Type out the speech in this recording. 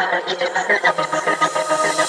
I don't get it.